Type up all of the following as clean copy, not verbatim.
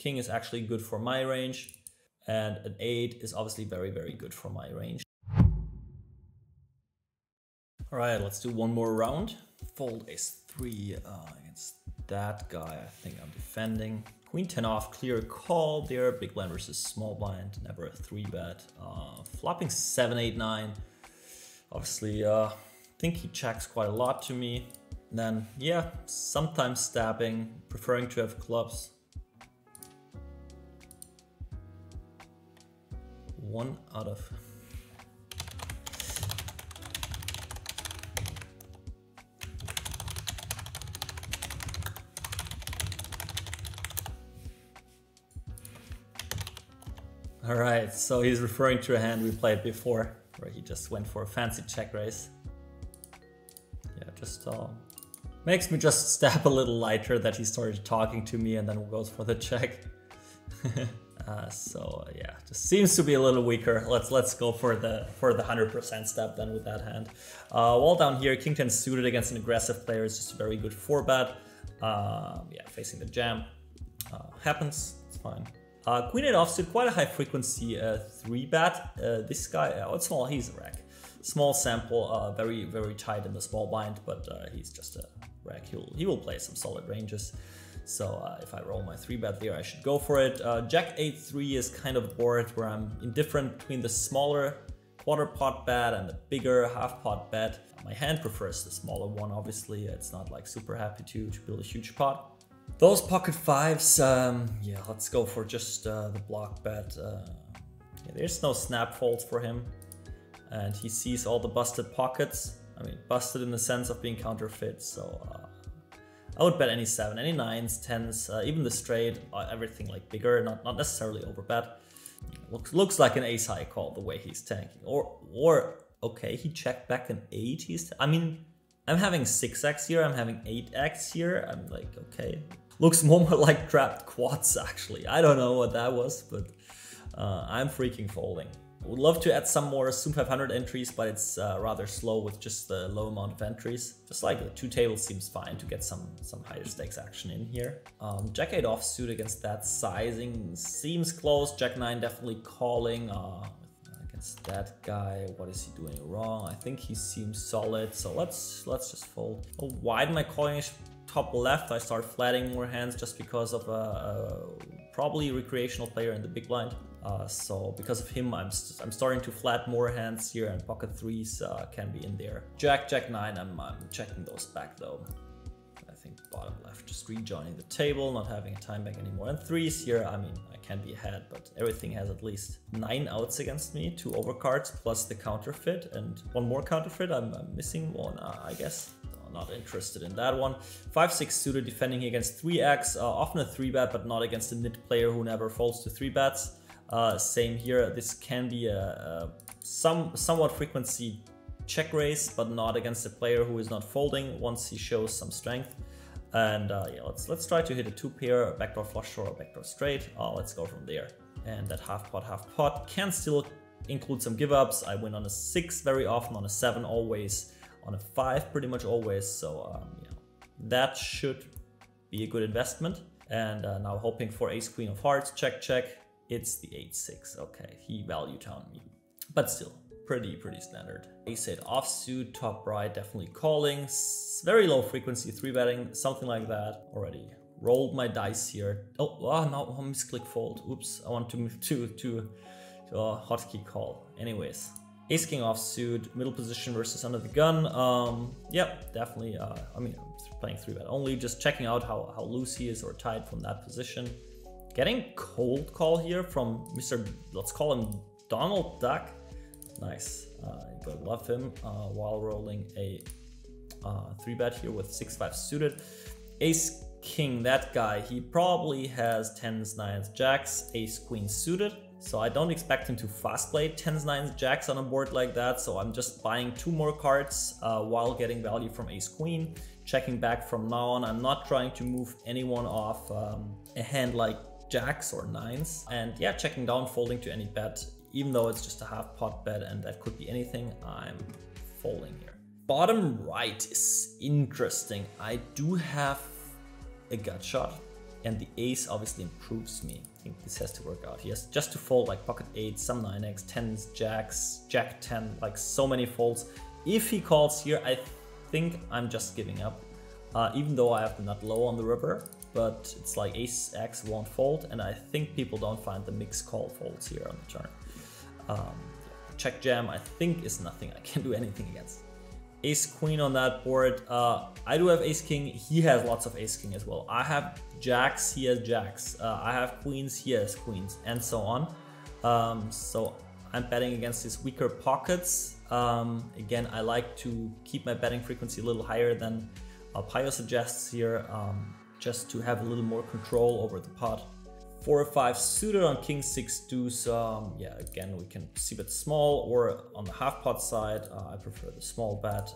King is actually good for my range, and an 8 is obviously very, very good for my range. All right, let's do one more round. Fold ace 3 against that guy. I think I'm defending. Queen 10 off, clear call there. Big blind versus small blind, never a 3-bet. Flopping 7, 8, 9. Obviously, I think he checks quite a lot to me. And then, yeah, sometimes stabbing, preferring to have clubs. One out of... All right, so he's referring to a hand we played before, where he just went for a fancy check raise. Yeah, just makes me just stab a little lighter that he started talking to me and then goes for the check. Yeah, just seems to be a little weaker. Let's go for the 100% stab then with that hand. Wall down here, King 10 suited against an aggressive player is just a very good 4-bet. Yeah, facing the jam happens. It's fine. Queen 8 offsuit, quite a high frequency 3-bet. This guy, oh, it's small, he's a rack. Small sample, very, very tight in the small blind, but he's just a rack. He will play some solid ranges. So if I roll my 3-bet there, I should go for it. Jack 8-3 is kind of bored, where I'm indifferent between the smaller quarter pot bet and the bigger half pot bet. My hand prefers the smaller one, obviously. It's not like super happy to build a huge pot. Those pocket fives, yeah, let's go for just the block bet. Yeah, there's no snap folds for him. And he sees all the busted pockets. I mean, busted in the sense of being counterfeit. So I would bet any 7, any 9s, 10s, even the straight, everything like bigger, not necessarily over bet. Looks like an ace high call the way he's tanking. Or okay, he checked back an 8. I mean, I'm having 6x here, I'm having 8x here. I'm like, okay. Looks more like trapped quads, actually. I don't know what that was, but I'm freaking folding. I would love to add some more Zoom 500 entries, but it's rather slow with just the low amount of entries. Just like the 2 tables seems fine to get some higher stakes action in here. Jack 8 offsuit against that sizing seems close. Jack 9 definitely calling. That guy, what is he doing wrong? I think he seems solid, so let's just fold. I'll widen my calling top left. I start flatting more hands just because of a probably recreational player in the big blind. So because of him, I'm starting to flat more hands here, and pocket 3s can be in there. Jack 9, I'm checking those back though. I think bottom left, just rejoining the table, not having a time back anymore. And 3s here, I mean, I can be ahead, but everything has at least 9 outs against me, 2 overcards plus the counterfeit and one more counterfeit. I'm missing one, I guess. No, not interested in that one. 5-6 suited defending against 3x, often a 3-bet, but not against a nit player who never folds to 3-bets. Same here, this can be somewhat frequency check raise, but not against a player who is not folding once he shows some strength. And yeah, let's try to hit a 2-pair, a backdoor flush draw, or a backdoor straight. Let's go from there. And that half pot can still include some give ups. I win on a 6 very often, on a 7 always, on a 5 pretty much always. So yeah, that should be a good investment. And now hoping for ace queen of hearts. Check check. It's the 8-6. Okay, he value towned me, but still. Pretty standard. Ace 8 offsuit, top right, definitely calling. Very low frequency 3-betting, something like that. Already rolled my dice here. Oh no, misclick fold. Oops, I want to move to hotkey call. Anyways, ace king offsuit, middle position versus under the gun. Yep, definitely. I mean, I'm playing 3-bet only, just checking out how loose he is or tight from that position. Getting cold call here from Mr. Let's call him Donald Duck. Nice, gotta love him. While rolling a 3-bet here with 6-5 suited. Ace king, that guy, he probably has 10s, 9s, jacks, ace queen suited. So I don't expect him to fast play 10s, 9s, jacks on a board like that. So I'm just buying 2 more cards while getting value from ace queen. Checking back from now on. I'm not trying to move anyone off a hand like jacks or 9s. And yeah, checking down, folding to any bet. Even though it's just a half pot bet and that could be anything, I'm folding here. Bottom right is interesting. I do have a gut shot. and the ace obviously improves me. I think this has to work out. He has just to fold like pocket 8, some 9x, 10s, jacks, jack 10, like so many folds. If he calls here, I think I'm just giving up, even though I have the nut low on the river, but it's like ace x won't fold, and I think people don't find the mixed call folds here on the turn. Check jam I think is nothing I can do anything against. Ace queen on that board. I do have ace king. He has lots of ace king as well. I have jacks. He has jacks. I have queens. He has queens, and so on. So I'm betting against his weaker pockets. Again, I like to keep my betting frequency a little higher than Pio suggests here, just to have a little more control over the pot. 4 or 5 suited on king 6 deuce. Yeah, again we can see bet small, or on the half pot side I prefer the small bet.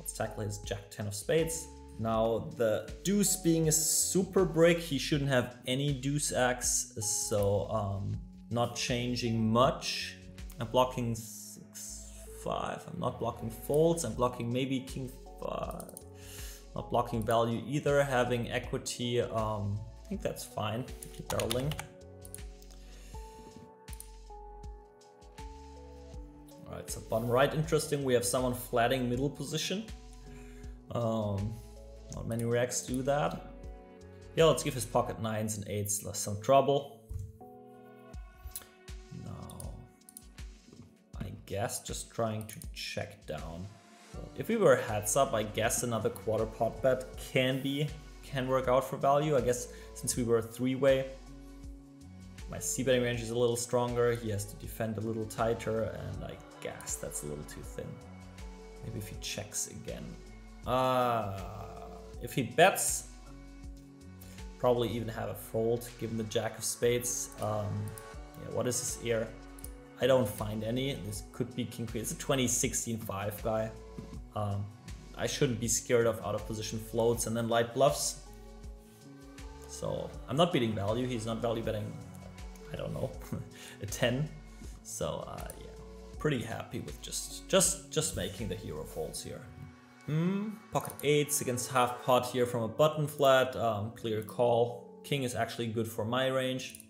Let's tackle his jack 10 of spades. Now the deuce being a super brick, he shouldn't have any deuce x, so not changing much. I'm blocking 6 5. I'm not blocking folds. I'm blocking maybe king 5. Not blocking value either. Having equity. I think that's fine to keep barreling. Alright, so bottom right, interesting. We have someone flatting middle position. Not many reacts do that. Yeah, let's give his pocket 9s and 8s some trouble. Now, I guess just trying to check down. If we were heads up, I guess another quarter pot bet can work out for value. I guess since we were a three-way, my c-betting range is a little stronger. He has to defend a little tighter, and I guess that's a little too thin. Maybe if he checks again. If he bets, probably even have a fold given the jack of spades. Yeah, what is his ear? I don't find any. This could be king queen. It's a 20-16-5 guy. I shouldn't be scared of out of position floats and then light bluffs. So I'm not beating value. He's not value betting, I don't know, a 10. So yeah, pretty happy with just making the hero folds here. Pocket 8s against half pot here from a button flat. Clear call. King is actually good for my range,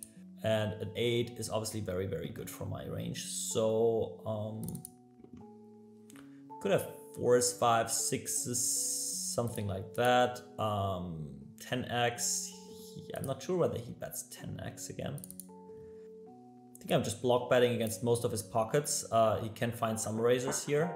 and an 8 is obviously very, very good for my range. So could have 4s, 5s, 6s, something like that. 10x. I'm not sure whether he bets 10x again. I think I'm just block betting against most of his pockets. He can find some raisers here.